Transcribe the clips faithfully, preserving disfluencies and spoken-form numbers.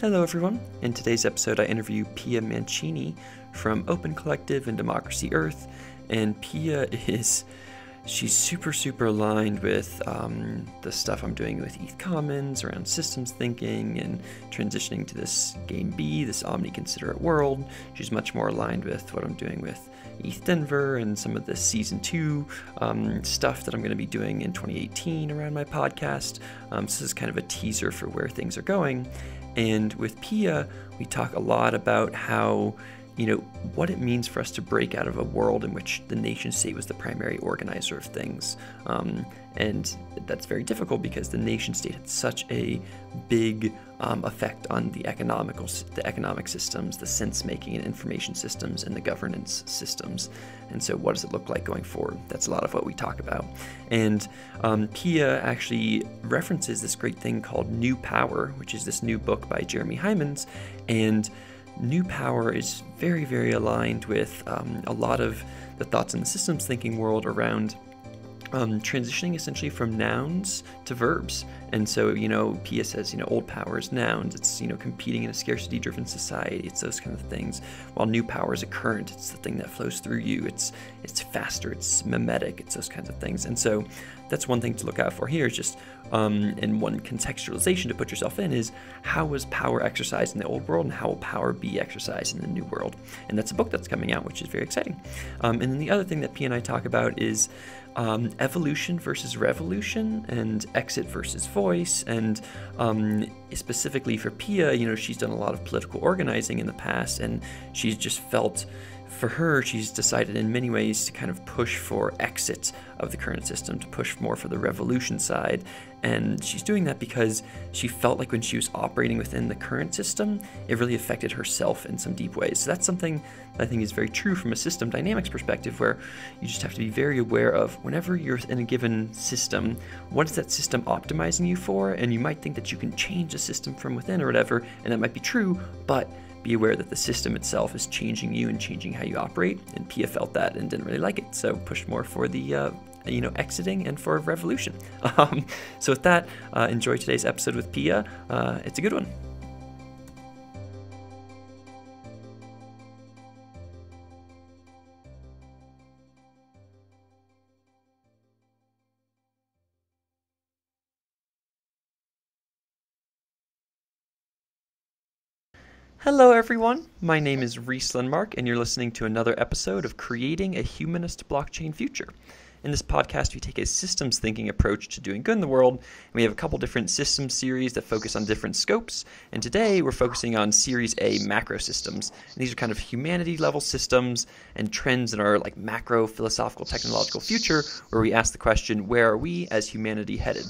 Hello everyone, in today's episode I interview Pia Mancini from Open Collective and Democracy Earth, and Pia is, she's super super aligned with um, the stuff I'm doing with E T H Commons around systems thinking and transitioning to this Game B, this omni-considerate world. She's much more aligned with what I'm doing with E T H Denver and some of the season two um, stuff that I'm going to be doing in twenty eighteen around my podcast. Um, so this is kind of a teaser for where things are going. And with Pia, we talk a lot about how, you know, what it means for us to break out of a world in which the nation state was the primary organizer of things. Um, and that's very difficult because the nation state had such a big um, effect on the economical, the economic systems, the sense making and information systems, and the governance systems. And so what does it look like going forward? That's a lot of what we talk about. And um, Pia actually references this great thing called New Power, which is this new book by Jeremy Heymans. And New Power is very, very aligned with um, a lot of the thoughts in the systems thinking world around um, transitioning essentially from nouns to verbs. And so, you know, Pia says, you know, old power is nouns. It's, you know, competing in a scarcity-driven society. It's those kind of things. While new power is a current. It's the thing that flows through you. It's it's faster. It's mimetic. It's those kinds of things. And so that's one thing to look out for here is just, um, and one contextualization to put yourself in is, how was power exercised in the old world and how will power be exercised in the new world? And that's a book that's coming out, which is very exciting. Um, and then the other thing that Pia and I talk about is um, evolution versus revolution and exit versus voice. Voice and um, specifically for Pia, you know, she's done a lot of political organizing in the past, and she's just felt, for her, she's decided in many ways to kind of push for exit of the current system, to push more for the revolution side. And she's doing that because she felt like when she was operating within the current system, it really affected herself in some deep ways. So that's something that I think is very true from a system dynamics perspective, where you just have to be very aware of whenever you're in a given system, what is that system optimizing you for? And you might think that you can change the system from within or whatever, and that might be true, but be aware that the system itself is changing you and changing how you operate. And Pia felt that and didn't really like it, so pushed more for the uh, you know, exiting and for a revolution. Um, so with that, uh, enjoy today's episode with Pia. Uh, it's a good one. Hello everyone, my name is Rhys Lindmark, and you're listening to another episode of Creating a Humanist Blockchain Future. In this podcast, we take a systems thinking approach to doing good in the world, and we have a couple different system series that focus on different scopes, and today we're focusing on Series A macro systems. And these are kind of humanity level systems and trends in our like macro philosophical technological future, where we ask the question, where are we as humanity headed?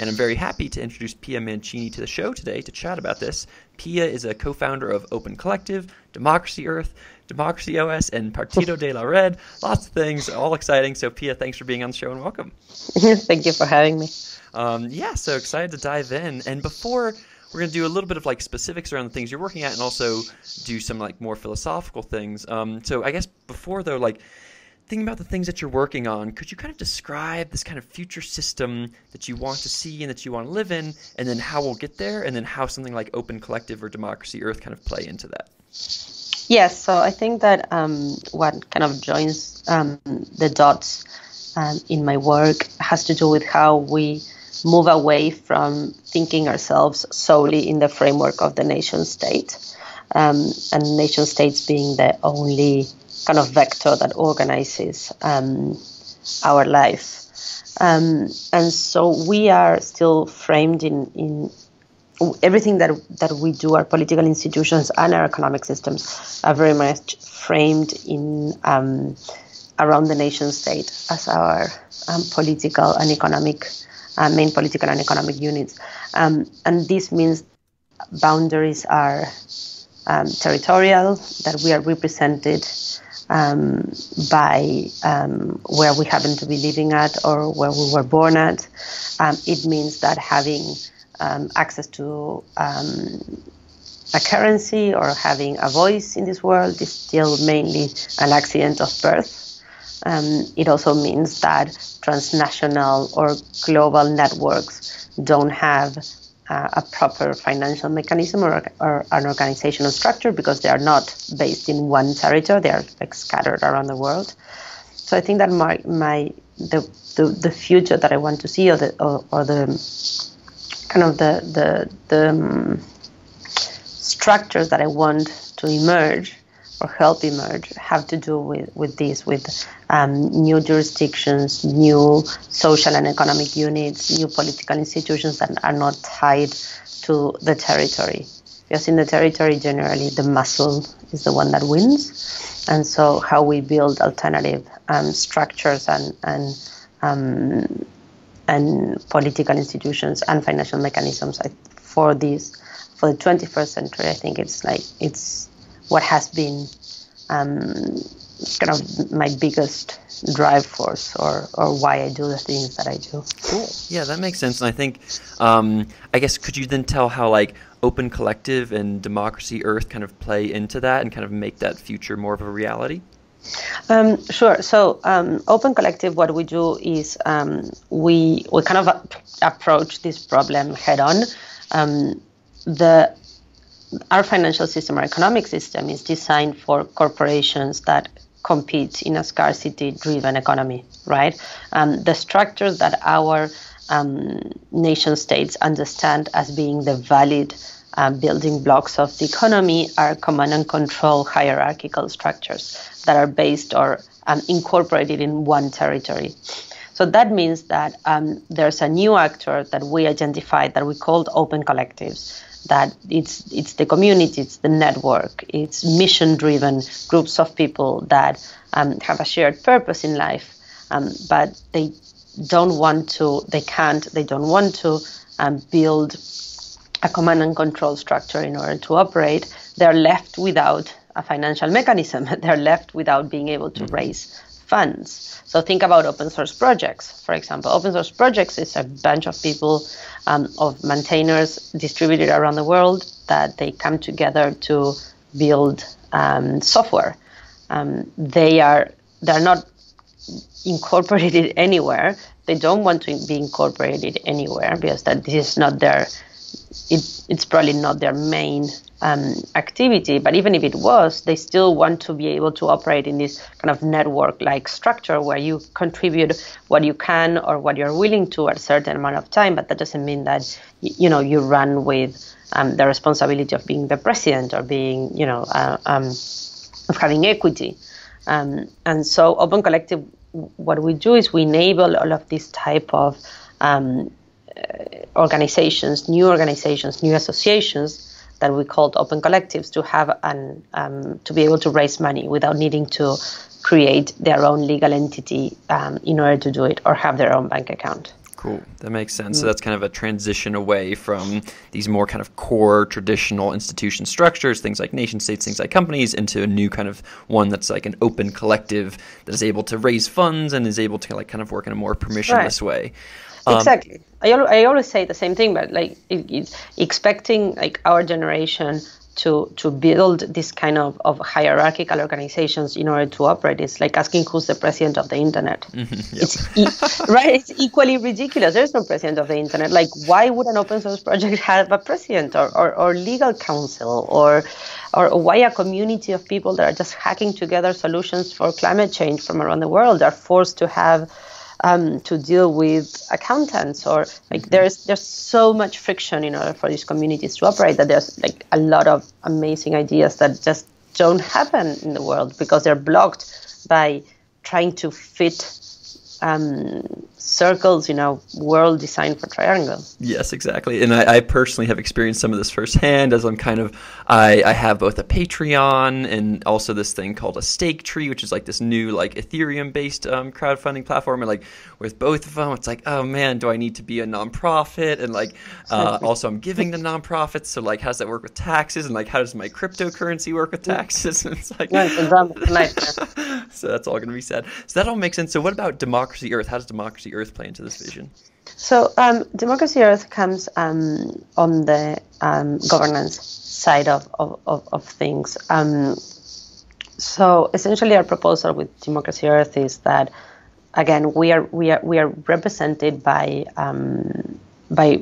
And I'm very happy to introduce Pia Mancini to the show today to chat about this. Pia is a co-founder of Open Collective, Democracy Earth, Democracy O S, and Partido de la Red. Lots of things, all exciting. So Pia, thanks for being on the show and welcome. Thank you for having me. Um, yeah, so excited to dive in. And before, we're going to do a little bit of like specifics around the things you're working at and also do some like more philosophical things. Um, so I guess before though, like, thinking about the things that you're working on, could you kind of describe this kind of future system that you want to see and that you want to live in, and then how we'll get there, and then how something like Open Collective or Democracy Earth kind of play into that? Yes, yeah, so I think that um, what kind of joins um, the dots um, in my work has to do with how we move away from thinking ourselves solely in the framework of the nation state, um, and nation states being the only kind of vector that organizes um, our life. Um, and so we are still framed in, in everything that that we do. Our political institutions and our economic systems are very much framed in um, around the nation state as our um, political and economic, uh, main political and economic units. Um, and this means boundaries are um, territorial, that we are represented Um, by um, where we happen to be living at or where we were born at. Um, it means that having um, access to um, a currency or having a voice in this world is still mainly an accident of birth. Um, it also means that transnational or global networks don't have uh, a proper financial mechanism or, or an organizational structure, because they are not based in one territory. They are like scattered around the world. So I think that my my the the, the future that I want to see, or the or, or the kind of the the the um, structures that I want to emerge or help emerge, have to do with with this, with um, new jurisdictions, new social and economic units, new political institutions that are not tied to the territory. Because in the territory, generally, the muscle is the one that wins. And so how we build alternative um, structures and and um, and political institutions and financial mechanisms for this, for the twenty-first century, I think it's like it's what has been um, kind of my biggest drive force, or, or why I do the things that I do. Cool. Yeah, that makes sense. And I think, um, I guess, could you then tell how like Open Collective and Democracy Earth kind of play into that and kind of make that future more of a reality? Um, sure. So um, Open Collective, what we do is um, we, we kind of ap- approach this problem head on. Um, the Our financial system, our economic system, is designed for corporations that compete in a scarcity-driven economy, right? Um, the structures that our um, nation states understand as being the valid uh, building blocks of the economy are command and control hierarchical structures that are based or um, incorporated in one territory. So that means that um, there's a new actor that we identified that we called Open Collectives. That it's it's the community, it's the network, it's mission-driven groups of people that um, have a shared purpose in life, um, but they don't want to, they can't, they don't want to um, build a command and control structure in order to operate. They're left without a financial mechanism. They're left without being able to raise funds. So think about open source projects, for example. Open source projects is a bunch of people, um, of maintainers distributed around the world, that they come together to build um, software. Um, they are they're not incorporated anywhere. They don't want to be incorporated anywhere, because that this is not their it, it's probably not their main Um, activity, but even if it was, they still want to be able to operate in this kind of network-like structure where you contribute what you can or what you're willing to at a certain amount of time, but that doesn't mean that, you know, you run with um, the responsibility of being the president or being, you know, uh, um, of having equity. Um, and so Open Collective, what we do is we enable all of this type of um, organizations, new organizations, new associations, that we called Open Collectives, to have an um, to be able to raise money without needing to create their own legal entity um, in order to do it, or have their own bank account. Cool, that makes sense. Mm. So that's kind of a transition away from these more kind of core traditional institution structures, things like nation states, things like companies, into a new kind of one that's like an open collective that is able to raise funds and is able to like kind of work in a more permissionless right. way. Um, exactly. I, al- I always say the same thing, but like it, it's expecting like our generation to to build this kind of, of hierarchical organizations in order to operate is like asking who's the president of the internet. Mm-hmm, yep. It's e- right. It's equally ridiculous. There's no president of the internet. Like, why would an open source project have a president or, or, or legal counsel, or or why a community of people that are just hacking together solutions for climate change from around the world are forced to have Um, to deal with accountants, or like mm-hmm. there's there's so much friction in order for these communities to operate, that there's like a lot of amazing ideas that just don't happen in the world because they're blocked by trying to fit um, circles in a world designed for triangles. Yes, exactly. And I, I personally have experienced some of this firsthand, as I'm kind of I, I have both a Patreon and also this thing called a Stake Tree, which is like this new like Ethereum based um, crowdfunding platform. And like with both of them, it's like, oh man, do I need to be a nonprofit? And like uh, also I'm giving to nonprofits, so like how does that work with taxes? And like how does my cryptocurrency work with taxes? And it's like no, it's a nightmare. So that's all going to be sad. So that all makes sense. So what about Democracy Earth? How does Democracy Earth play into this vision? So um, Democracy Earth comes um, on the um, governance side of, of, of, of things. Um, so essentially our proposal with Democracy Earth is that, again, we are we are, we are represented by um, by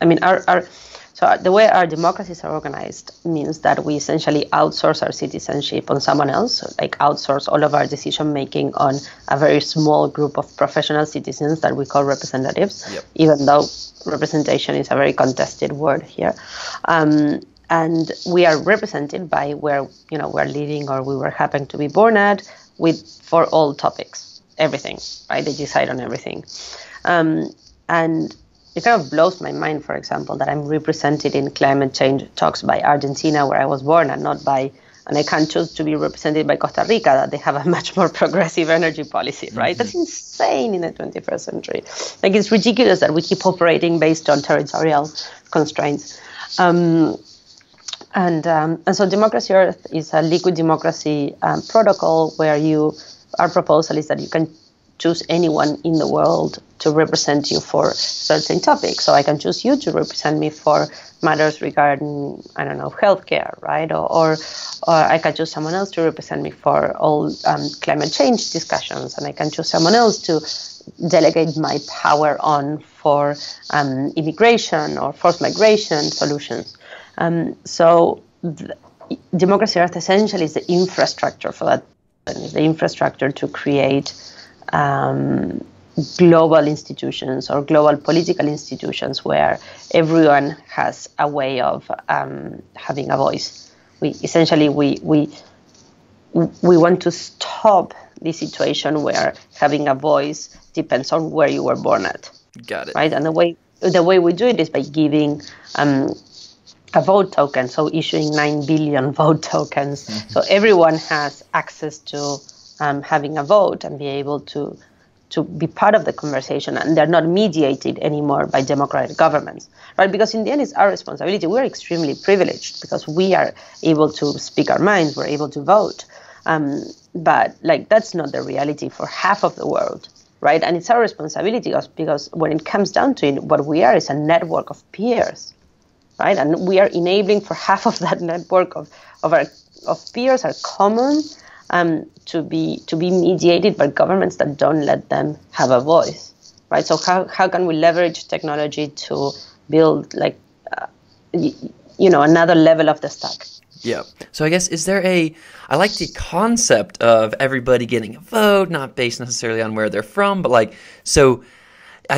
I mean, our, our so the way our democracies are organized means that we essentially outsource our citizenship on someone else, like outsource all of our decision making on a very small group of professional citizens that we call representatives, yep. even though representation is a very contested word here. Um, and we are represented by where, you know, we're living or we were happen to be born at, with for all topics, everything, right? They decide on everything. Um, and it kind of blows my mind, for example, that I'm represented in climate change talks by Argentina, where I was born, and not by, and I can't choose to be represented by Costa Rica, that they have a much more progressive energy policy, right? Mm-hmm. That's insane in the twenty-first century. Like, it's ridiculous that we keep operating based on territorial constraints. Um, and, um, and so Democracy Earth is a liquid democracy um, protocol where you, our proposal is that you can choose anyone in the world to represent you for certain topics. So I can choose you to represent me for matters regarding, I don't know, healthcare, right? Or, or, or I can choose someone else to represent me for all um, climate change discussions, and I can choose someone else to delegate my power on for um, immigration or forced migration solutions. Um, so the, Democracy Earth essentially is the infrastructure for that, is the infrastructure to create Um, global institutions or global political institutions where everyone has a way of um, having a voice. We essentially we we we want to stop the situation where having a voice depends on where you were born at. Got it. Right, and the way the way we do it is by giving um, a vote token, so issuing nine billion vote tokens, mm-hmm. so everyone has access to Um, having a vote and be able to to be part of the conversation, and they're not mediated anymore by democratic governments, right? Because in the end, it's our responsibility. We're extremely privileged because we are able to speak our minds, we're able to vote, um, but like that's not the reality for half of the world, right? And it's our responsibility because, because when it comes down to it, what we are is a network of peers, right? And we are enabling for half of that network of of our of peers are common. Um, to be to be mediated by governments that don't let them have a voice, right? So how how can we leverage technology to build like uh, y- you know another level of the stack? Yeah. So I guess is there a I like the concept of everybody getting a vote, not based necessarily on where they're from, but like so.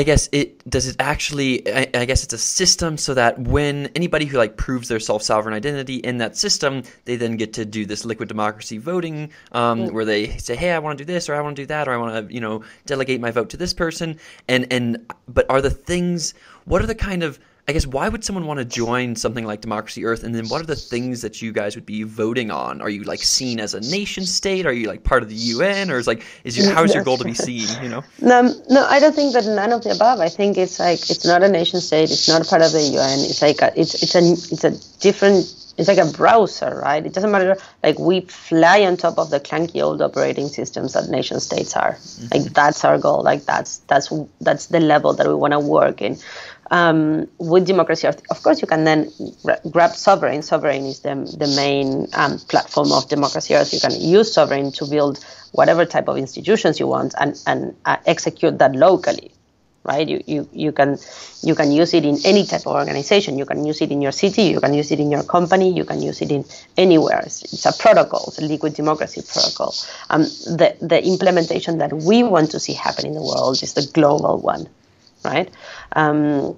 I guess it does it actually I, I guess it's a system so that when anybody who like proves their self-sovereign identity in that system, they then get to do this liquid democracy voting um, mm. where they say, hey, I want to do this or I want to do that or I want to, you know, delegate my vote to this person. And and but are the things what are the kind of I guess why would someone want to join something like Democracy Earth? And then what are the things that you guys would be voting on? Are you like seen as a nation state? Are you like part of the U N? Or is like is your how is your goal to be seen? You know? No, no, I don't think that none of the above. I think it's like it's not a nation state. It's not part of the U N. It's like a, it's it's a it's a different. It's like a browser, right? It doesn't matter. Like we fly on top of the clunky old operating systems that nation states are. Mm-hmm. Like that's our goal. Like that's that's that's the level that we want to work in. Um, with Democracy Earth, of course, you can then r- grab Sovereign. Sovereign is the, the main um, platform of Democracy Earth. You can use Sovereign to build whatever type of institutions you want and, and uh, execute that locally, right? You, you you can you can use it in any type of organization. You can use it in your city. You can use it in your company. You can use it in anywhere. It's, it's a protocol. It's a liquid democracy protocol. Um, the, the implementation that we want to see happen in the world is the global one. Right, um,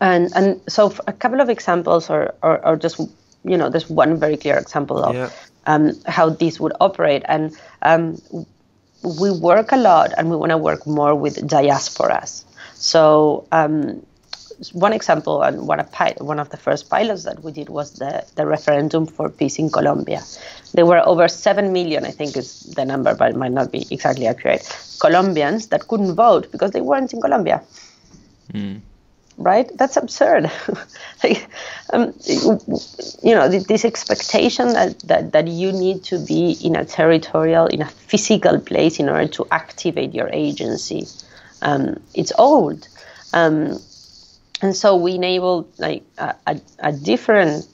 and and so for a couple of examples, or, or or just you know, there's one very clear example of yeah. um, how these would operate, and um, we work a lot, and we want to work more with diasporas. So um, one example, and one of one of the first pilots that we did was the the referendum for peace in Colombia. There were over seven million, I think is the number, but it might not be exactly accurate, Colombians that couldn't vote because they weren't in Colombia. Mm. Right? That's absurd. like, um, you know, this expectation that, that, that you need to be in a territorial, in a physical place in order to activate your agency, um, it's old. Um, and so we enabled like a, a, a different,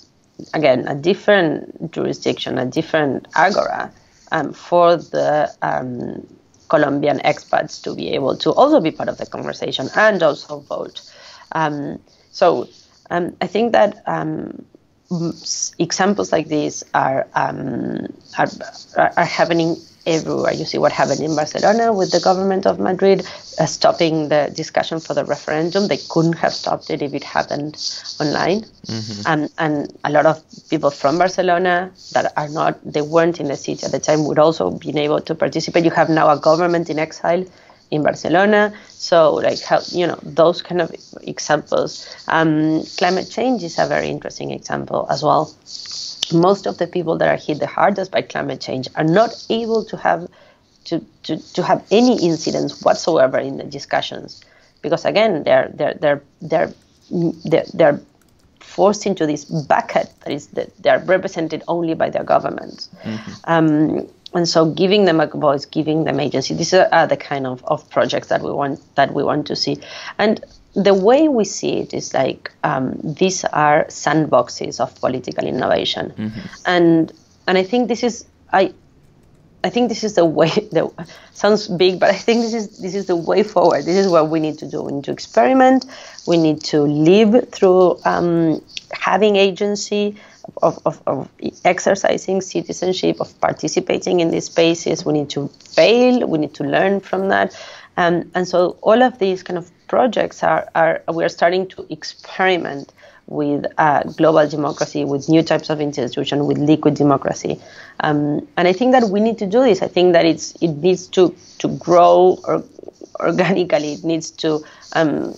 again, a different jurisdiction, a different agora um, for the um, Colombian expats to be able to also be part of the conversation and also vote. Um, So um, I think that um, examples like these are, um, are are happening everywhere. You see what happened in Barcelona with the government of Madrid uh, stopping the discussion for the referendum. They couldn't have stopped it if it happened online. Mm-hmm. um, and a lot of people from Barcelona that are not, they weren't in the city at the time, would also been able to participate. You have now a government in exile in Barcelona. So like how, you know, those kind of examples. Um, climate change is a very interesting example as well. Most of the people that are hit the hardest by climate change are not able to have to, to, to have any incidents whatsoever in the discussions, because again they're they're they're they're they're, they're forced into this bucket that is that they are represented only by their governments. Mm-hmm. um, and so giving them a voice, giving them agency. These are the kind of, of projects that we want that we want to see, and. The way we see it is like um, these are sandboxes of political innovation, mm-hmm. and and I think this is I I think this is the way. The sounds big, but I think this is this is the way forward. This is what we need to do. We need to experiment. We need to live through um, having agency, of, of of exercising citizenship, of participating in these spaces. We need to fail. We need to learn from that. Um, and so all of these kind of projects are, are we are starting to experiment with uh, global democracy, with new types of institution, with liquid democracy. Um, and I think that we need to do this. I think that it's it needs to, to grow or, organically. It needs to um,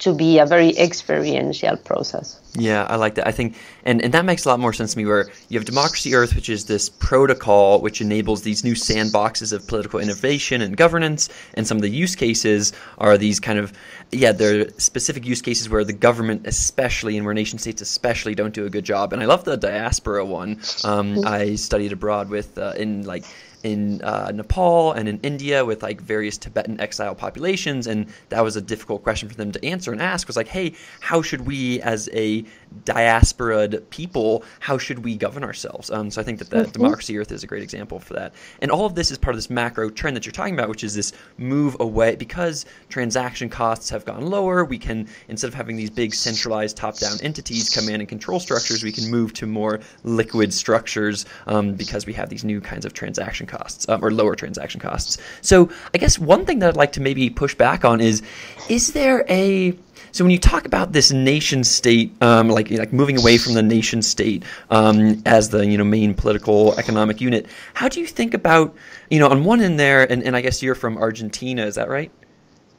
to be a very experiential process. Yeah, I like that. I think, and, and that makes a lot more sense to me, where you have Democracy Earth, which is this protocol which enables these new sandboxes of political innovation and governance, and some of the use cases are these kind of, yeah, they're specific use cases where the government especially, and where nation states especially, don't do a good job. And I love the diaspora one. Um, I studied abroad with, uh, in like, in uh, Nepal and in India with like various Tibetan exile populations, and that was a difficult question for them to answer and ask was like, hey, how should we as a diaspora'd people, how should we govern ourselves? Um, so I think that the mm-hmm. Democracy Earth is a great example for that. And all of this is part of this macro trend that you're talking about, which is this move away, because transaction costs have gone lower, we can, instead of having these big centralized top-down entities, command and control structures, we can move to more liquid structures um, because we have these new kinds of transaction costs um, or lower transaction costs. So I guess one thing that I'd like to maybe push back on is, is there a, so when you talk about this nation state, um, like like moving away from the nation state um, as the, you know, main political economic unit, how do you think about, you know, on one end there, and, and I guess you're from Argentina, is that right?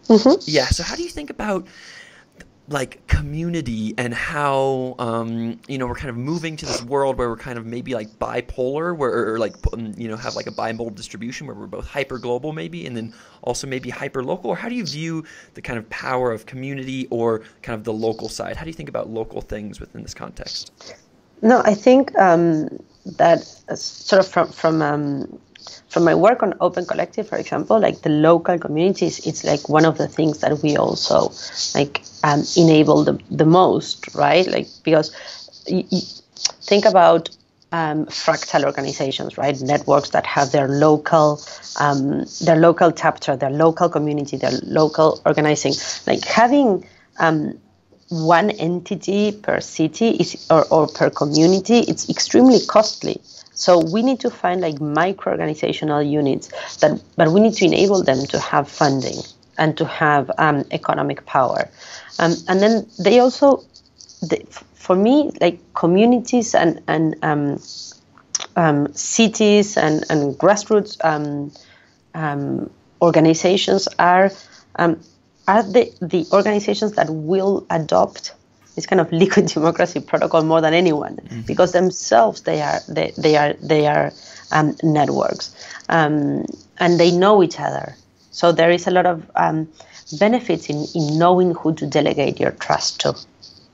Mm-hmm. Yeah. So how do you think about like community and how, um, you know, we're kind of moving to this world where we're kind of maybe like bipolar, where, or, or like, you know, have like a bimodal distribution where we're both hyper global maybe, and then also maybe hyper local? Or how do you view the kind of power of community or kind of the local side? How do you think about local things within this context? No, I think um, that sort of from, from, um, from my work on Open Collective, for example, like the local communities, it's like one of the things that we also like um, enable the, the most, right? Like, because y- y- think about um, fractal organizations, right? Networks that have their local, um, their local chapter, their local community, their local organizing. Like having um, one entity per city is, or, or per community, it's extremely costly. So we need to find like micro-organizational units, that, but we need to enable them to have funding and to have um, economic power. Um, and then they also, they, for me, like communities and, and um, um, cities and, and grassroots um, um, organizations are, um, are the, the organizations that will adopt this kind of liquid democracy protocol more than anyone, mm-hmm. because themselves they are they, they are they are um, networks, um, and they know each other. So there is a lot of um, benefits in, in knowing who to delegate your trust to,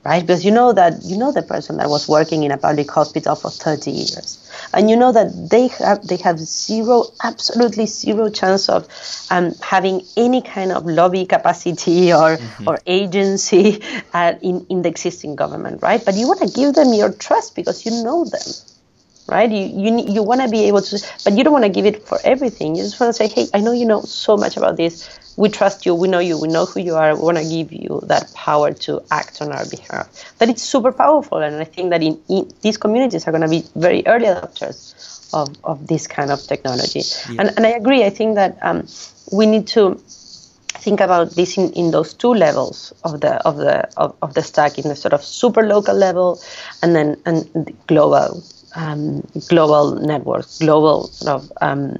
right? Because you know that you know the person that was working in a public hospital for thirty years, and you know that they have they have zero, absolutely zero chance of um, having any kind of lobby capacity or mm-hmm. or agency uh, in in the existing government, right? But you want to give them your trust because you know them, right? You you you want to be able to, but you don't want to give it for everything. You just want to say, hey, I know you know so much about this. we trust you, we know you, we know who you are, we want to give you that power to act on our behalf. That it's super powerful, and I think that in, in these communities are going to be very early adopters of, of this kind of technology. Yeah. And, and I agree, I think that um, we need to think about this in, in those two levels of the of the of, of the stack, in the sort of super local level, and then and the global um, global networks, global sort of um,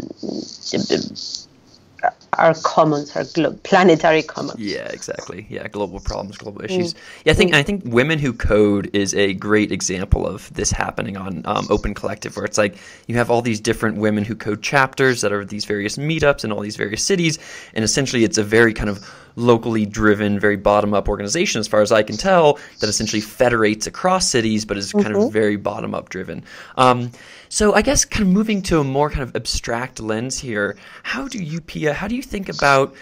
our commons, our glo planetary commons. Yeah, exactly. Yeah, global problems, global issues. Mm. Yeah, I think mm. I think Women Who Code is a great example of this happening on um, Open Collective, where it's like you have all these different Women Who Code chapters that are these various meetups in all these various cities, and essentially it's a very kind of locally driven, very bottom-up organization, as far as I can tell, that essentially federates across cities, but is mm-hmm. kind of very bottom-up driven. Um, so I guess kind of moving to a more kind of abstract lens here, how do you, Pia, how do you think about,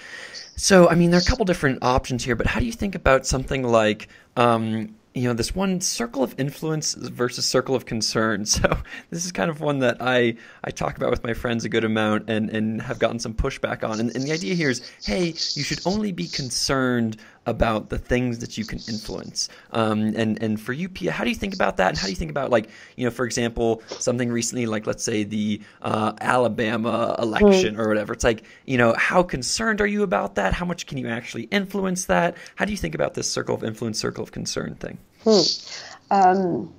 so I mean, there are a couple different options here, but how do you think about something like, um, you know, this one circle of influence versus circle of concern? So this is kind of one that I, I talk about with my friends a good amount and, and have gotten some pushback on. And, and the idea here is, hey, you should only be concerned about the things that you can influence. Um, and, and for you, Pia, how do you think about that? And how do you think about, like, you know, for example, something recently, like, let's say the uh, Alabama election or whatever. It's like, you know, how concerned are you about that? How much can you actually influence that? How do you think about this circle of influence, circle of concern thing? Hmm. Um,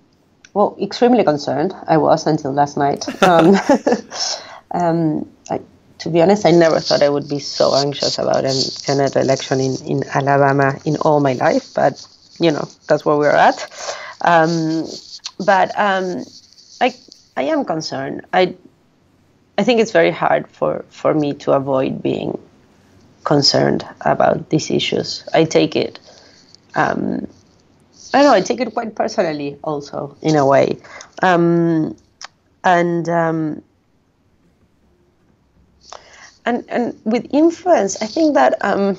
well, extremely concerned. I was until last night. Um, um, I, to be honest, I never thought I would be so anxious about a Senate election in, in Alabama in all my life, but, you know, that's where we're at. Um, but um, I, I am concerned. I, I think it's very hard for, for me to avoid being concerned about these issues. I take it. Um, I know, I take it quite personally also, in a way. Um, and, um, and and with influence, I think that um,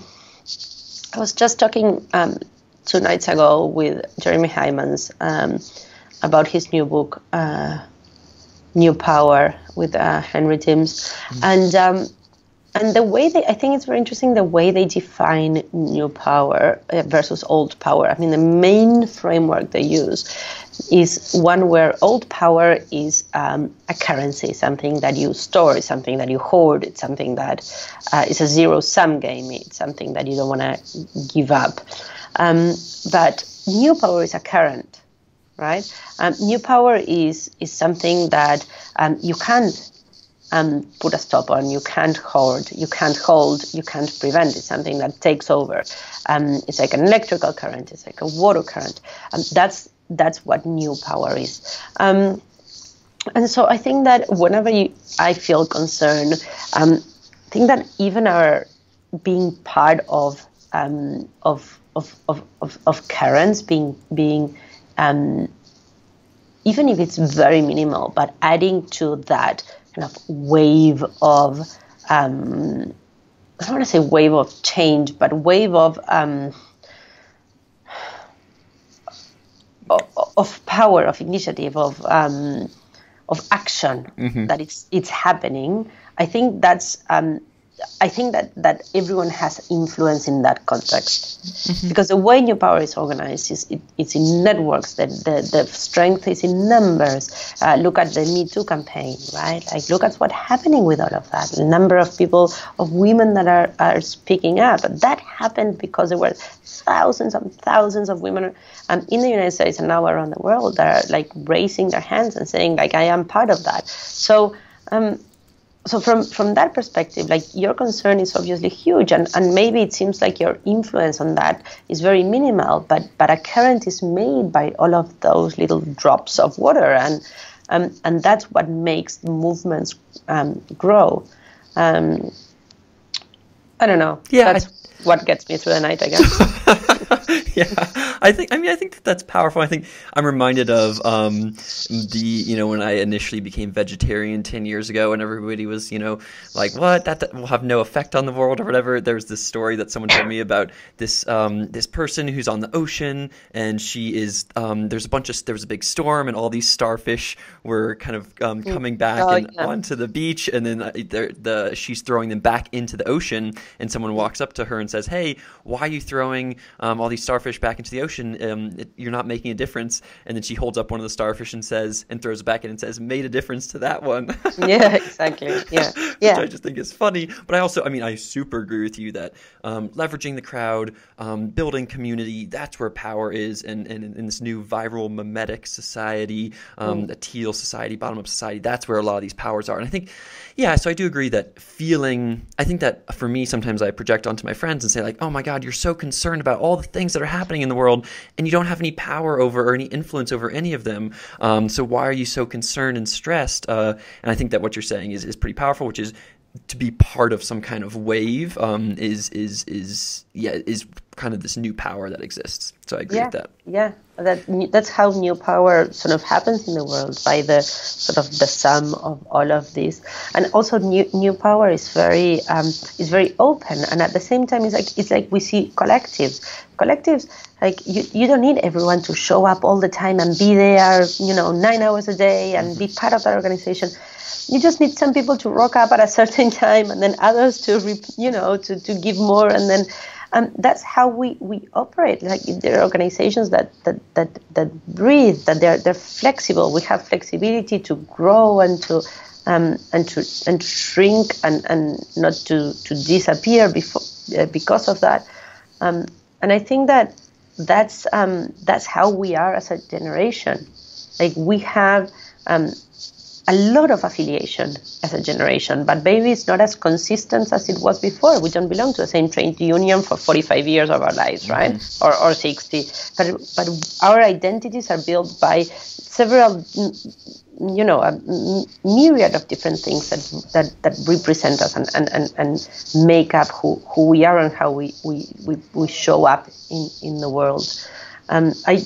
I was just talking um, two nights ago with Jeremy Heymans um, about his new book, uh, New Power, with uh, Henry Timms. Mm-hmm. And, um, and the way they, I think it's very interesting the way they define new power versus old power. I mean, the main framework they use is one where old power is um, a currency, something that you store, something that you hoard, it's something that uh, is a zero-sum game, it's something that you don't want to give up. Um, but new power is a current, right? Um, new power is, is something that um, you can't Um, put a stop on. You can't hoard, you can't hold, you can't prevent. It's something that takes over. Um, it's like an electrical current, it's like a water current. Um, that's, that's what new power is. Um, and so I think that whenever you, I feel concerned, um, I think that even our being part of, um, of, of, of, of, of currents, being, being um, even if it's very minimal, but adding to that kind of wave of, um, I don't want to say wave of change, but wave of um, of power, of initiative, of um, of action mm-hmm. that it's it's happening. I think that's um, I think that that everyone has influence in that context mm-hmm. because the way new power is organized is it, it's in networks. That the, the strength is in numbers. Uh, look at the Me Too campaign, right? Like, look at what's happening with all of that. The number of people, of women that are are speaking up. That happened because there were thousands and thousands of women um, in the United States and now around the world that are like raising their hands and saying, like, I am part of that. So. Um, So from, from that perspective, like, your concern is obviously huge, and, and maybe it seems like your influence on that is very minimal, but, but a current is made by all of those little drops of water, and um, and that's what makes movements um, grow. Um, I don't know. Yeah, that's I... what gets me through the night, I guess. Yeah, I think, I mean, I think that's powerful. I think I'm reminded of um, the, you know, when I initially became vegetarian ten years ago and everybody was, you know, like, what, that, that will have no effect on the world or whatever. There was this story that someone told me about this, um, this person who's on the ocean, and she is, um, there's a bunch of, there was a big storm and all these starfish were kind of um, coming back oh, and yeah. onto the beach, and then the, the, she's throwing them back into the ocean, and someone walks up to her and says, hey, why are you throwing um, all these starfish back into the ocean? Um, it, you're not making a difference. And then she holds up one of the starfish and says, and throws it back in and says, made a difference to that one. Yeah, exactly. Yeah, yeah. Which I just think is funny. But I also, I mean, I super agree with you that um, leveraging the crowd, um, building community, that's where power is. And, and in, in this new viral memetic society, um, mm. the Thiel society, bottom-up society, that's where a lot of these powers are. And I think, yeah, so I do agree that feeling, I think that for me, sometimes I project onto my friends and say like, oh my God, you're so concerned about all the things that are happening in the world and you don't have any power over or any influence over any of them. Um, so why are you so concerned and stressed? Uh, and I think that what you're saying is, is pretty powerful, which is to be part of some kind of wave um, is, is, is, yeah, is kind of this new power that exists. So I agree yeah, with that. Yeah, that, that's how new power sort of happens in the world, by the sort of the sum of all of these. And also new, new power is very, um, is very open. And at the same time, it's like, it's like we see collectives, collectives, like you, you don't need everyone to show up all the time and be there, you know, nine hours a day and be part of that organization. You just need some people to rock up at a certain time, and then others to, you know, to, to give more, and then um, that's how we, we operate. Like there are organizations that that that, that breathe, that they're they're flexible. We have flexibility to grow and to um, and to and to shrink and, and not to to disappear before uh, because of that. Um, and I think that that's um, that's how we are as a generation. Like we have. Um, A lot of affiliation as a generation, but maybe it's not as consistent as it was before. We don't belong to the same trade union for forty-five years of our lives, right? Mm-hmm. Or or sixty. But but our identities are built by several, you know, a myriad of different things that that, that represent us and, and, and, and make up who, who we are and how we we, we, we show up in, in the world. Um, I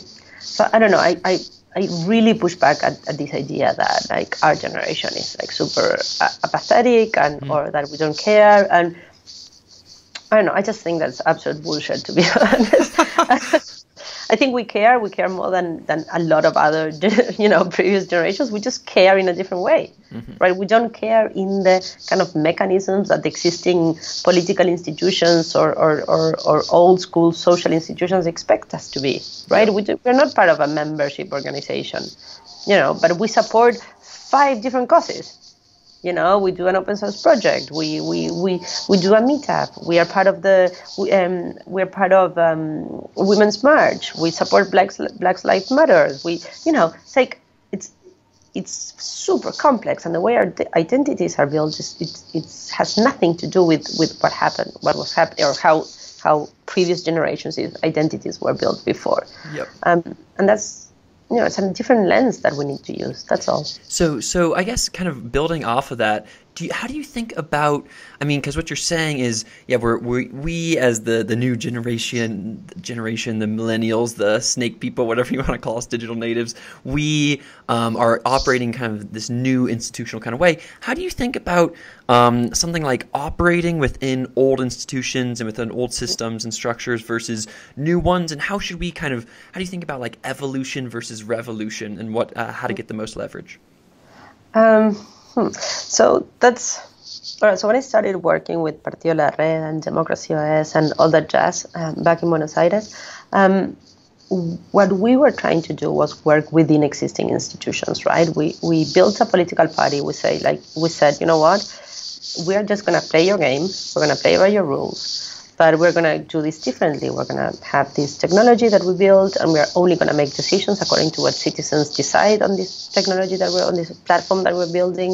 so I don't know. I. I I really push back at, at this idea that like our generation is like super uh, apathetic and mm. or that we don't care, and I don't know. I just think that's absolute bullshit, to be honest. I think we care. We care more than than a lot of other you know previous generations. We just care in a different way, mm-hmm. right? We don't care in the kind of mechanisms that the existing political institutions or or, or, or old school social institutions expect us to be, right? Yeah. We do, we're not part of a membership organization, you know, but we support five different causes. You know, we do an open source project. We we we, we do a meetup. We are part of the we, um, we're part of um, Women's March. We support Black Black Lives Matter. We you know it's like it's it's super complex, and the way our identities are built is it it has nothing to do with, with what happened, what was happening, or how how previous generations' identities were built before. Yep. Um, and that's. You know, it's a different lens that we need to use. That's all. So, so I guess kind of building off of that, do you, how do you think about? I mean, because what you're saying is, yeah, we're, we we as the the new generation, generation, the millennials, the snake people, whatever you want to call us, digital natives, we um, are operating kind of this new institutional kind of way. How do you think about um, something like operating within old institutions and within old systems and structures versus new ones? And how should we kind of? How do you think about like evolution versus revolution, and what uh, how to get the most leverage? Um, hmm. So that's all right. So when I started working with Partido La Red and Democracy O S and all that jazz um, back in Buenos Aires, um, what we were trying to do was work within existing institutions. Right? We we built a political party. We say like we said, you know what? We are just gonna play your game. We're gonna play by your rules. But we're going to do this differently. We're going to have this technology that we build, and we're only going to make decisions according to what citizens decide on this technology that we're on this platform that we're building.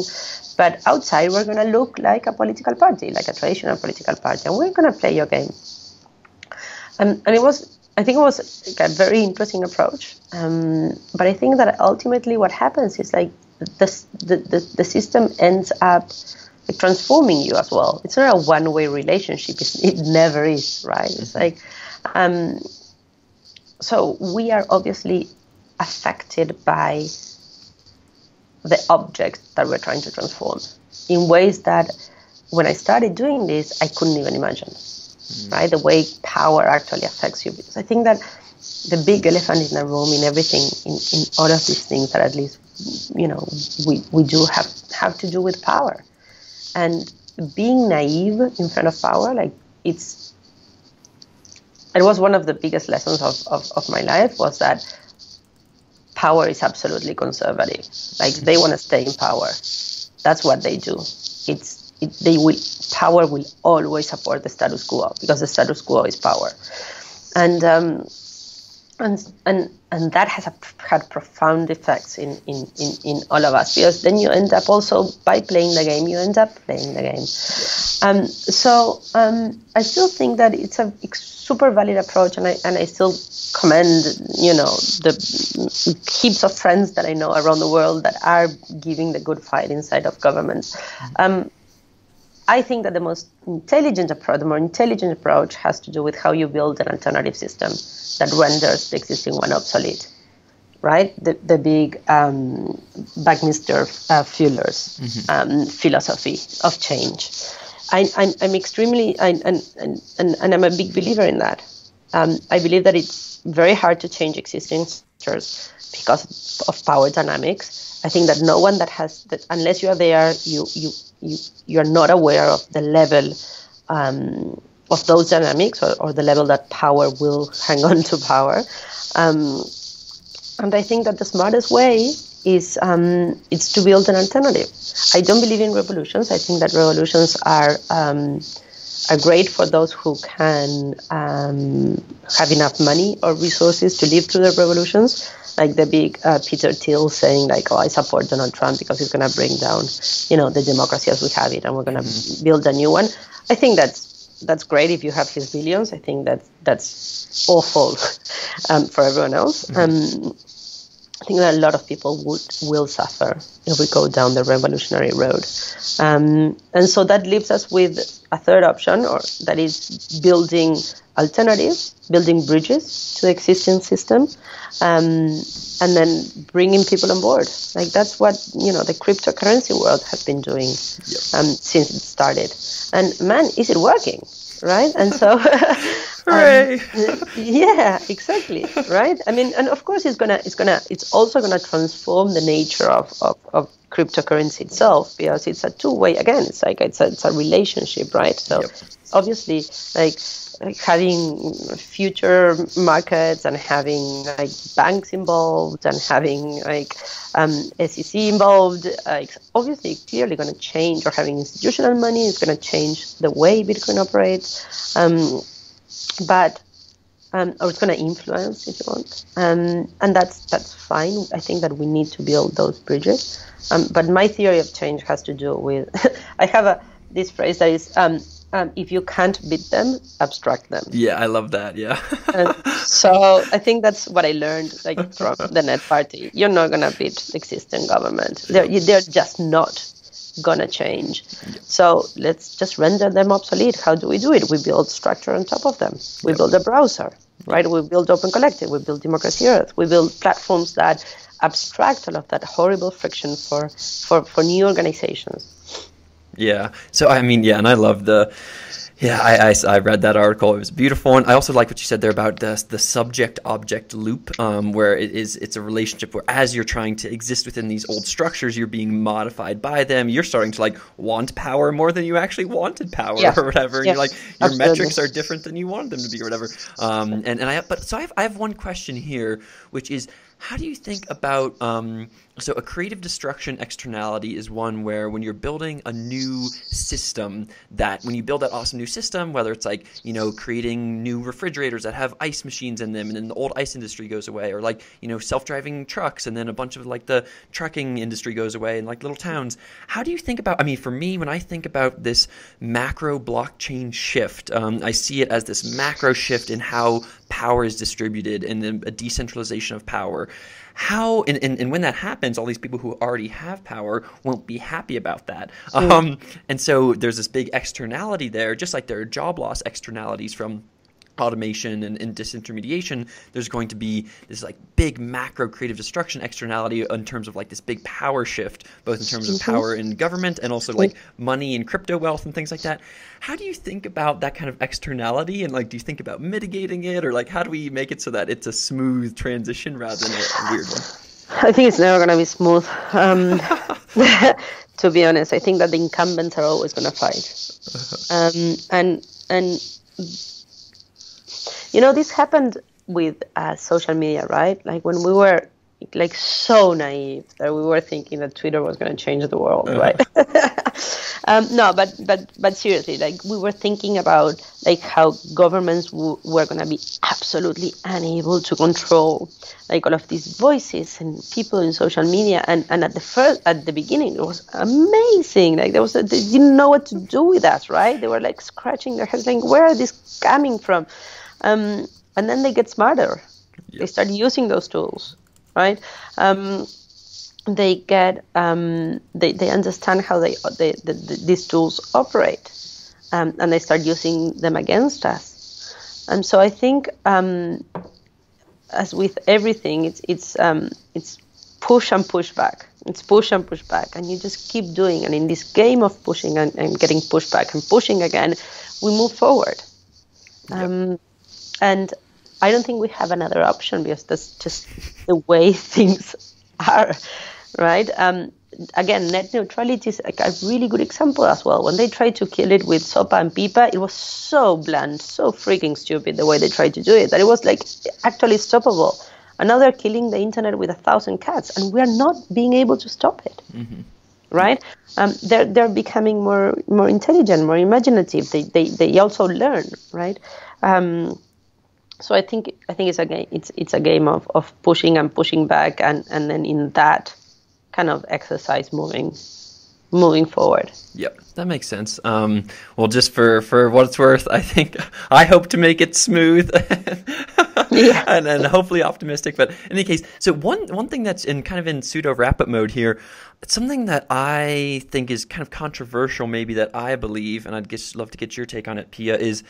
But outside, we're going to look like a political party, like a traditional political party, and we're going to play your game. Um, and it was, I think it was like a very interesting approach. Um, but I think that ultimately what happens is like the, the, the, the system ends up transforming you as well. It's not a one-way relationship. It's, it never is, right? It's like, um, so we are obviously affected by the objects that we're trying to transform in ways that when I started doing this, I couldn't even imagine, mm. right? The way power actually affects you. Because I think that the big elephant in the room in everything, in, in all of these things that at least, you know, we, we do have, have to do with power. And being naive in front of power, like it's, it was one of the biggest lessons of, of, of my life was that power is absolutely conservative. Like they want to stay in power. That's what they do. It's it, they will power will always support the status quo because the status quo is power, and um, and and and that has a, had profound effects in, in in in all of us because then you end up also by playing the game you end up playing the game. Um, so um, I still think that it's a super valid approach, and I and I still commend, you know, the heaps of friends that I know around the world that are giving the good fight inside of governments. Um, I think that the most intelligent approach, the more intelligent approach has to do with how you build an alternative system that renders the existing one obsolete, right? The, the big um, Buckminster uh, Fuller's mm-hmm. um, philosophy of change. I, I'm, I'm extremely, I, and, and, and, and I'm a big believer in that. Um, I believe that it's very hard to change existing structures because of power dynamics. I think that no one that has, that unless you are there, you you you you are not aware of the level um, of those dynamics or, or the level that power will hang on to power. Um, and I think that the smartest way is um, it's to build an alternative. I don't believe in revolutions. I think that revolutions are um, are great for those who can um, have enough money or resources to live through the revolutions. Like the big uh, Peter Thiel saying, like, "Oh, I support Donald Trump because he's going to bring down, you know, the democracy as we have it, and we're going to mm-hmm. build a new one." I think that's that's great if you have his billions. I think that that's awful um, for everyone else. Mm-hmm. Um, I think that a lot of people would will suffer if we go down the revolutionary road, um, and so that leaves us with a third option, or that is building alternatives, building bridges to the existing system, um, and then bringing people on board. Like that's what, you know, the cryptocurrency world has been doing um, since it started. And man, is it working, right? And so, um, yeah, exactly, right. I mean, and of course, it's gonna, it's gonna, it's also gonna transform the nature of of, of cryptocurrency itself, because it's a two-way. Again, it's like it's a, it's a relationship, right? So, yep. obviously, like. Like having future markets and having like banks involved and having like um, S E C involved, uh, it's obviously clearly going to change. Or having institutional money is going to change the way Bitcoin operates, um, but um, or it's going to influence if you want, um, and that's that's fine. I think that we need to build those bridges. Um, but my theory of change has to do with I have a this phrase that is. Um, Um, if you can't beat them, abstract them. Yeah, I love that. Yeah. uh, so I think that's what I learned, like from the Net Party. You're not gonna beat existing government. They're they're just not gonna change. So let's just render them obsolete. How do we do it? We build structure on top of them. We yep. build a browser, right? We build Open Collective. We build Democracy Earth. We build platforms that abstract all of that horrible friction for for, for new organizations. Yeah. So, I mean, yeah, and I love the, yeah, I, I, I read that article. It was beautiful. And I also like what you said there about the, the subject-object loop, um, where it is, it's a relationship where as you're trying to exist within these old structures, you're being modified by them. You're starting to like want power more than you actually wanted power yeah. or whatever. Yes. You're like, your Absolutely. metrics are different than you wanted them to be or whatever. Um, and, and I, but so I have, I have one question here, which is, how do you think about um, – so a creative destruction externality is one where when you're building a new system that – when you build that awesome new system, whether it's like, you know, creating new refrigerators that have ice machines in them and then the old ice industry goes away, or like, you know, self-driving trucks and then a bunch of like the trucking industry goes away and like little towns. How do you think about – I mean, for me, when I think about this macro blockchain shift, um, I see it as this macro shift in how power is distributed and then a decentralization of power. How and, and, and when that happens, all these people who already have power won't be happy about that. Um, and so there's this big externality there, just like there are job loss externalities from automation and, and disintermediation, there's going to be this like big macro creative destruction externality in terms of like this big power shift, both in terms of power in government and also like money and crypto wealth and things like that. How do you think about that kind of externality, and like do you think about mitigating it, or like how do we make it so that it's a smooth transition rather than a weird one? I think it's never going to be smooth. Um, to be honest, I think that the incumbents are always going to fight. Um, and and you know, this happened with uh, social media, right? Like when we were like so naive that we were thinking that Twitter was going to change the world, uh-huh. right? um, no, but but but seriously, like we were thinking about like how governments w- were going to be absolutely unable to control like all of these voices and people in social media. And, and at the first, at the beginning, it was amazing. Like there was, a, they didn't know what to do with us, right? They were like scratching their heads, like where are these coming from? Um, and then they get smarter. Yep. They start using those tools, right? Um, they get, um, they, they understand how they, they, they, these tools operate, um, and they start using them against us. And so I think, um, as with everything, it's it's um, it's push and push back. It's push and push back, and you just keep doing. And in this game of pushing and, and getting pushed back and pushing again, we move forward. Yep. Um, and I don't think we have another option, because that's just the way things are, right? Um, again, net neutrality is like a really good example as well. When they tried to kill it with SOPA and PIPA, it was so bland, so freaking stupid the way they tried to do it, that it was like actually stoppable. And now they're killing the internet with a thousand cats, and we're not being able to stop it. Mm-hmm. Right? Um, they're they're becoming more more intelligent, more imaginative. They they, they also learn, right? Um, so I think I think it's a game. It's it's a game of, of pushing and pushing back, and, and then in that kind of exercise, moving moving forward. Yep, that makes sense. Um, well, just for, for what it's worth, I think I hope to make it smooth. Yeah. and, and hopefully optimistic. But in any case, so one one thing that's in kind of in pseudo wrap-up mode here, it's something that I think is kind of controversial maybe, that I believe, and I'd just love to get your take on it, Pia, is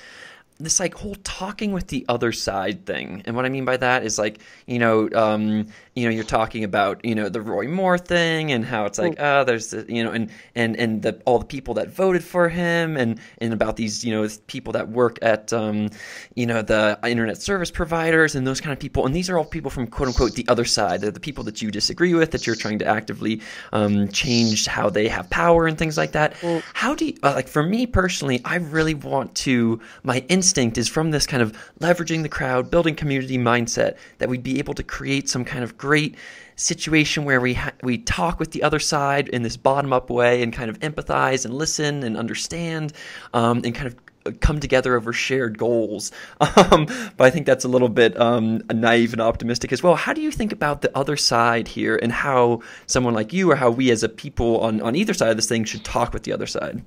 this like whole talking with the other side thing. And what I mean by that is like, you know, um, you know, you're talking about, you know, the Roy Moore thing and how it's like, oh, there's the, you know, and, and, and the, all the people that voted for him, and, and about these, you know, people that work at, um, you know, the internet service providers and those kind of people. And these are all people from quote unquote the other side. They're the people that you disagree with, that you're trying to actively um, change how they have power and things like that. Well, how do you, uh, like for me personally, I really want to, my instinct instinct is from this kind of leveraging the crowd, building community mindset, that we'd be able to create some kind of great situation where we ha- we talk with the other side in this bottom-up way and kind of empathize and listen and understand, um, and kind of come together over shared goals. Um, but I think that's a little bit um, naive and optimistic as well. How do you think about the other side here, and how someone like you, or how we as a people on, on either side of this thing should talk with the other side?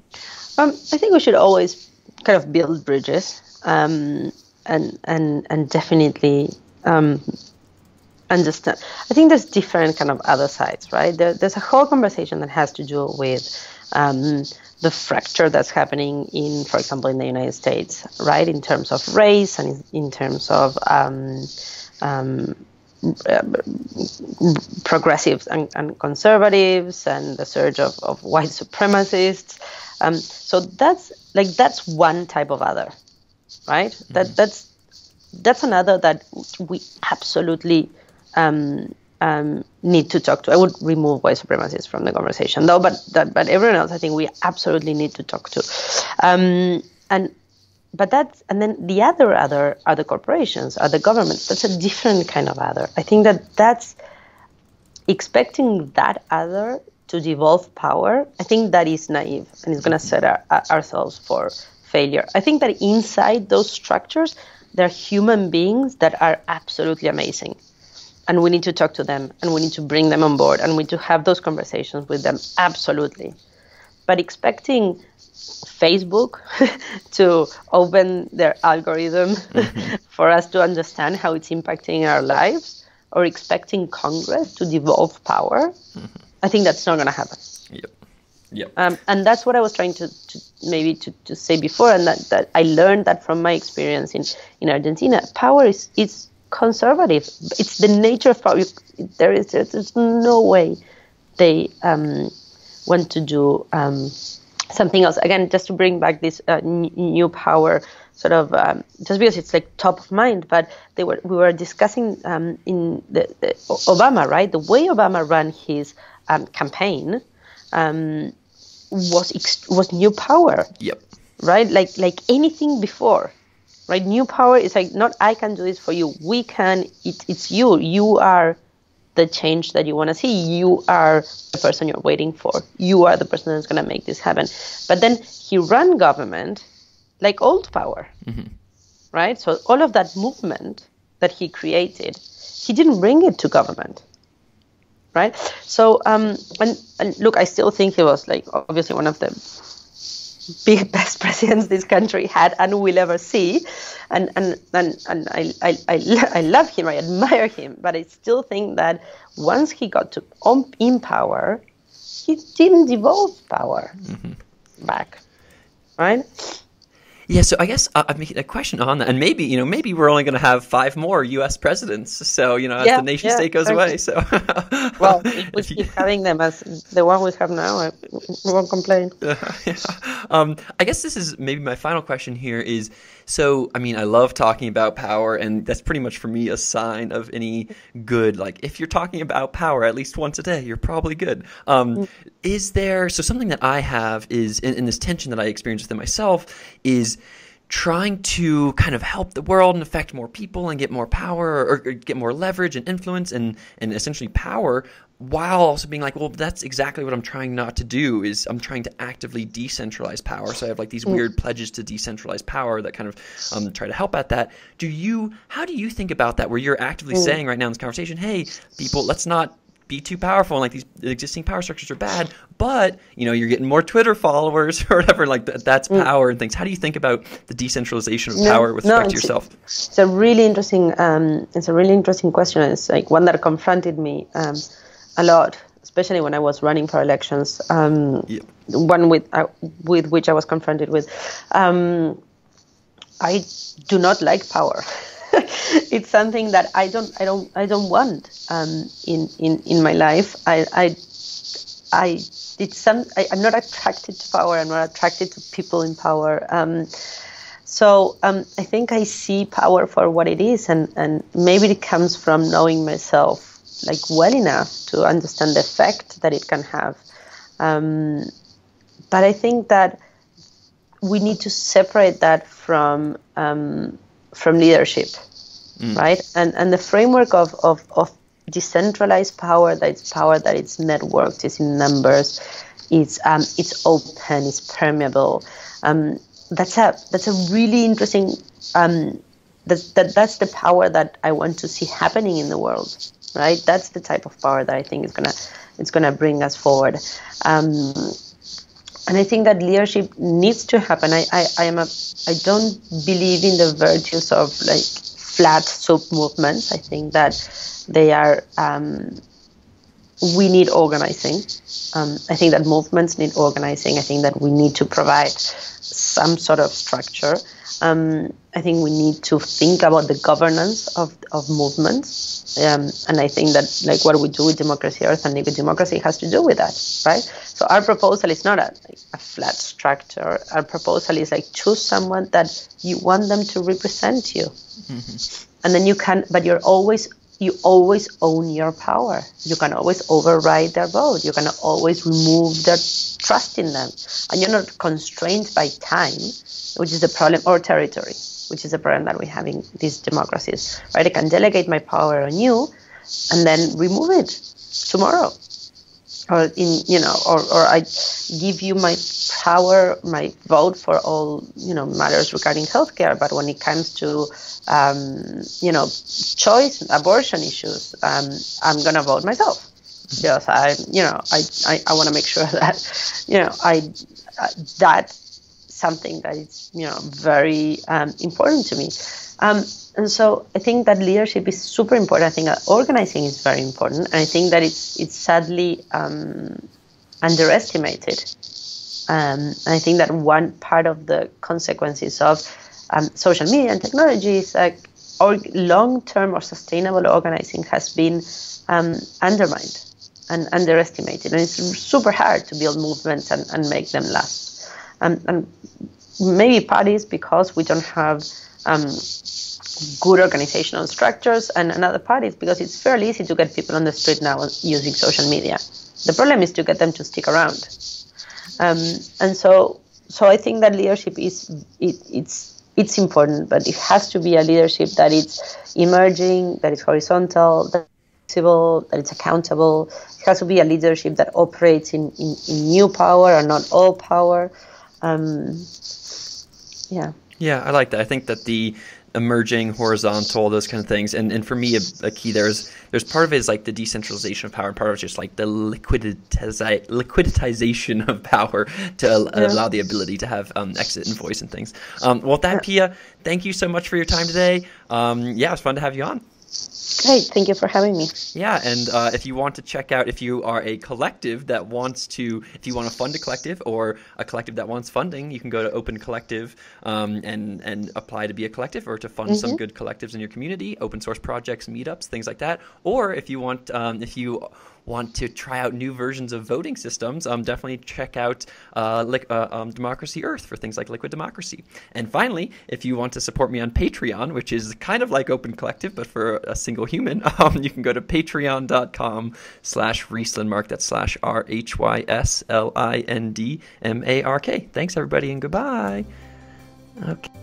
Um, I think we should always kind of build bridges, um, and and and definitely um, understand. I think there's different kind of other sides, right? There, there's a whole conversation that has to do with um, the fracture that's happening in, for example, in the United States, right? In terms of race, and in terms of um, um, uh, progressives and, and conservatives, and the surge of, of white supremacists. Um, so that's like that's one type of other, right? Mm-hmm. That that's that's another that we absolutely um, um, need to talk to. I would remove white supremacists from the conversation, though. But that, but everyone else, I think we absolutely need to talk to. Um, and but that's and then the other other are the corporations, are the governments. That's a different kind of other. I think that that's expecting that other to devolve power, I think that is naive, and it's going to set our, uh, ourselves for failure. I think that inside those structures, there are human beings that are absolutely amazing, and we need to talk to them, and we need to bring them on board, and we need to have those conversations with them, absolutely. But expecting Facebook to open their algorithm mm-hmm. for us to understand how it's impacting our lives, or expecting Congress to devolve power, mm-hmm. I think that's not going to happen. Yep. Yep. Um, and that's what I was trying to, to maybe to, to say before, and that, that I learned that from my experience in, in Argentina, power is, is conservative. It's the nature of power. You, there is there's no way they um, want to do um, something else. Again, just to bring back this uh, n- new power sort of, um, just because it's like top of mind, but they were we were discussing um, in the, the Obama, right? The way Obama ran his um, campaign um, was ex- was new power, yep. Right? Like like anything before, right? New power is like not I can do this for you. We can. It, it's you. You are the change that you want to see. You are the person you're waiting for. You are the person that's going to make this happen. But then he ran government like old power, mm-hmm. Right? So all of that movement that he created, he didn't bring it to government, right? So, um, and, and look, I still think he was like obviously one of the big best presidents this country had and will ever see, and and and, and I, I I I love him, I admire him, but I still think that once he got to um, in power, he didn't devolve power mm-hmm. back, right? Yeah, so I guess uh, I'm making a question on that, and maybe you know, maybe we're only going to have five more U S presidents. So you know, as yeah, the nation yeah, state goes away, so well, if we keep having them as the one we have now. I won't complain. Uh, yeah. um, I guess this is maybe my final question here. Is so, I mean, I love talking about power, and that's pretty much for me a sign of any good. Like, if you're talking about power at least once a day, you're probably good. Um, mm. Is there so something that I have is in, in this tension that I experience within myself is trying to kind of help the world and affect more people and get more power or, or get more leverage and influence and, and essentially power, while also being like, well, that's exactly what I'm trying not to do is I'm trying to actively decentralize power. So I have like these weird pledges to decentralize power that kind of um, try to help at that. Do you, how do you think about that where you're actively mm. saying right now in this conversation, hey, people, let's not be too powerful and like these existing power structures are bad, but you know, you're getting more Twitter followers or whatever, like th- that's power mm. and things. How do you think about the decentralization of power no, with respect no, to yourself? It's a really interesting, um, it's a really interesting question. It's like one that confronted me um, a lot, especially when I was running for elections, um, yeah. one with, uh, with which I was confronted with. Um, I do not like power. It's something that I don't, I don't, I don't want um, in, in, in my life. I, I, I, it's some. I, I'm not attracted to power. I'm not attracted to people in power. Um, so um, I think I see power for what it is, and, and maybe it comes from knowing myself like well enough to understand the effect that it can have. Um, but I think that we need to separate that from. Um, from leadership, mm. right? And and the framework of, of, of decentralized power, that it's power, that it's networked, it's in numbers, it's um it's open, it's permeable. Um, that's a that's a really interesting um that that that's the power that I want to see happening in the world, right? That's the type of power that I think is gonna it's gonna bring us forward. Um, And I think that leadership needs to happen. I, I, I am a I don't believe in the virtues of like flat soup movements. I think that they are um, we need organizing. Um, I think that movements need organizing. I think that we need to provide some sort of structure. Um, I think we need to think about the governance of of movements, um, and I think that like what we do with Democracy Earth and Naked Democracy has to do with that, right? So our proposal is not a, like, a flat structure. Our proposal is like choose someone that you want them to represent you, mm-hmm. and then you can. But you're always you always own your power. You can always override their vote. You can always remove their trust in them, and you're not constrained by time, which is the problem, or territory, which is a problem that we have in these democracies, right? I can delegate my power on you and then remove it tomorrow. Or, in you know, or, or I give you my power, my vote for all, you know, matters regarding healthcare. But when it comes to, um, you know, choice, abortion issues, um, I'm going to vote myself. Because I, you know, I, I, I want to make sure that, you know, I that something that is, you know, very um, important to me. Um, and so I think that leadership is super important. I think that organizing is very important. And I think that it's it's sadly um, underestimated. Um, I think that one part of the consequences of um, social media and technology is that or long-term or sustainable organizing has been um, undermined and underestimated. And it's super hard to build movements and, and make them last. Um, and maybe parties because we don't have um, good organizational structures, and another part is because it's fairly easy to get people on the street now using social media. The problem is to get them to stick around. Um, and so so I think that leadership is, it, it's, it's important, but it has to be a leadership that is emerging, that is horizontal, that is visible, that is accountable. It has to be a leadership that operates in, in, in new power or not all power. Um, yeah. Yeah, I like that. I think that the emerging, horizontal, those kind of things. And and for me, a, a key there is, there's part of it is like the decentralization of power, and part of it is just like the liquiditize, liquiditization of power to yeah. allow the ability to have um, exit and voice and things. Um, well, with that, yeah. Pia, thank you so much for your time today. Um, yeah, it was fun to have you on. Great. Thank you for having me. Yeah. And uh, if you want to check out, if you are a collective that wants to, if you want to fund a collective or a collective that wants funding, you can go to Open Collective um, and, and apply to be a collective or to fund mm-hmm. some good collectives in your community, open source projects, meetups, things like that. Or if you want, um, if you want to try out new versions of voting systems, um, definitely check out uh, li uh, um, Democracy Earth for things like liquid democracy. And finally, if you want to support me on Patreon, which is kind of like Open Collective, but for a single human, um, you can go to patreon.com slash Rhys Lindmark. That's slash R H Y S L I N D M A R K. Thanks, everybody, and goodbye. Okay.